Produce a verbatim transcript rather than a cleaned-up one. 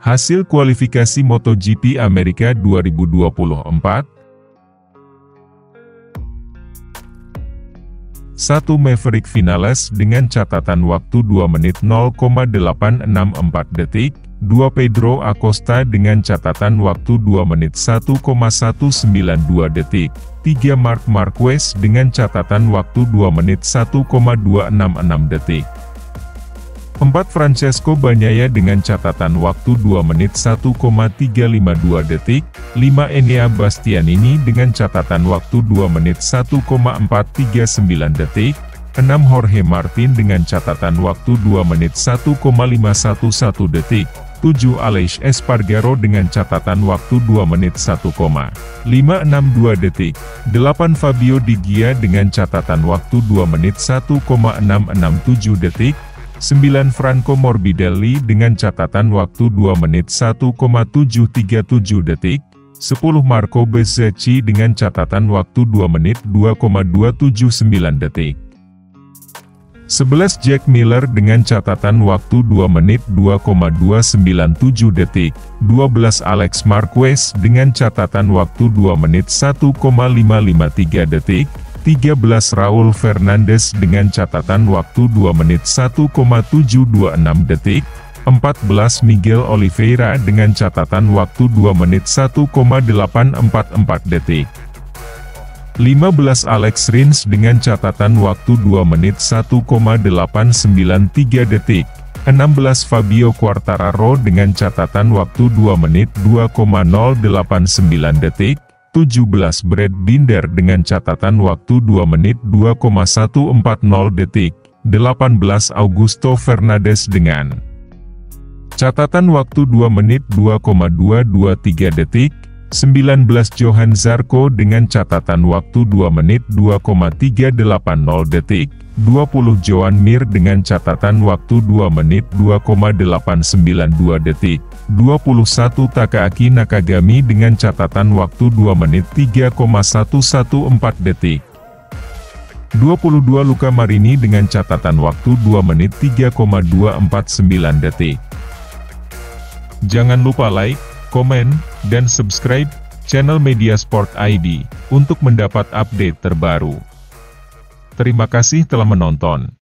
Hasil kualifikasi MotoGP Amerika dua ribu dua puluh empat. satu Maverick Vinales dengan catatan waktu dua menit nol koma delapan enam empat detik, dua Pedro Acosta dengan catatan waktu dua menit satu koma satu sembilan dua detik, tiga Marc Marquez dengan catatan waktu dua menit satu koma dua enam enam detik. empat Francesco Bagnaia dengan catatan waktu dua menit satu koma tiga lima dua detik, lima Enea Bastianini dengan catatan waktu dua menit satu koma empat tiga sembilan detik, enam Jorge Martin dengan catatan waktu dua menit satu koma lima satu satu detik, tujuh Aleix Espargaro dengan catatan waktu dua menit satu koma lima enam dua detik, delapan Fabio Di Giannantonio dengan catatan waktu dua menit satu koma enam enam tujuh detik, sembilan Franco Morbidelli dengan catatan waktu dua menit satu koma tujuh tiga tujuh detik, sepuluh Marco Bezzecchi dengan catatan waktu dua menit dua koma dua tujuh sembilan detik. sebelas Jack Miller dengan catatan waktu dua menit dua koma dua sembilan tujuh detik, dua belas Alex Marquez dengan catatan waktu dua menit satu koma lima lima tiga detik, tiga belas Raul Fernandez dengan catatan waktu dua menit satu koma tujuh dua enam detik, empat belas Miguel Oliveira dengan catatan waktu dua menit satu koma delapan empat empat detik, lima belas Alex Rins dengan catatan waktu dua menit satu koma delapan sembilan tiga detik, enam belas Fabio Quartararo dengan catatan waktu dua menit dua koma nol delapan sembilan detik, tujuh belas Brad Binder dengan catatan waktu dua menit dua koma satu empat nol detik, delapan belas Augusto Fernandez dengan catatan waktu dua menit dua koma dua dua tiga detik, sembilan belas Johann Zarco dengan catatan waktu dua menit dua koma tiga delapan nol detik, dua puluh Joan Mir dengan catatan waktu dua menit dua koma delapan sembilan dua detik, dua puluh satu Takaaki Nakagami dengan catatan waktu dua menit tiga koma satu satu empat detik, dua puluh dua Luca Marini dengan catatan waktu dua menit tiga koma dua empat sembilan detik. Jangan lupa like, komen, dan subscribe channel Media Sport I D untuk mendapat update terbaru. Terima kasih telah menonton.